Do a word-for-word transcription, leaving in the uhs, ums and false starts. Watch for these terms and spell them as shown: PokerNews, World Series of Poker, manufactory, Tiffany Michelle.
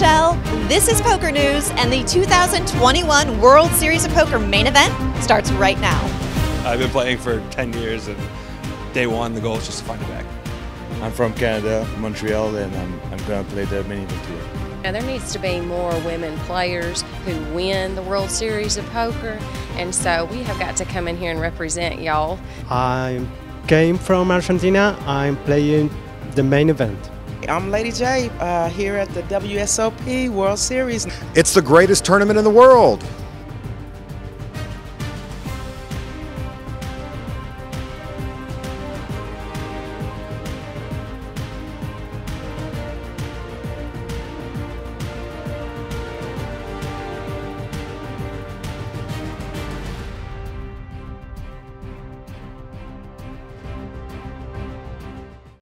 Michelle. This is Poker News, and the two thousand twenty-one World Series of Poker main event starts right now. I've been playing for ten years, and day one, the goal is just to find it back. I'm from Canada, Montreal, and I'm, I'm going to play the main event today. Now, there needs to be more women players who win the World Series of Poker, and so we have got to come in here and represent y'all. I came from Argentina. I'm playing the main event. I'm Lady J uh, here at the W S O P World Series. It's the greatest tournament in the world.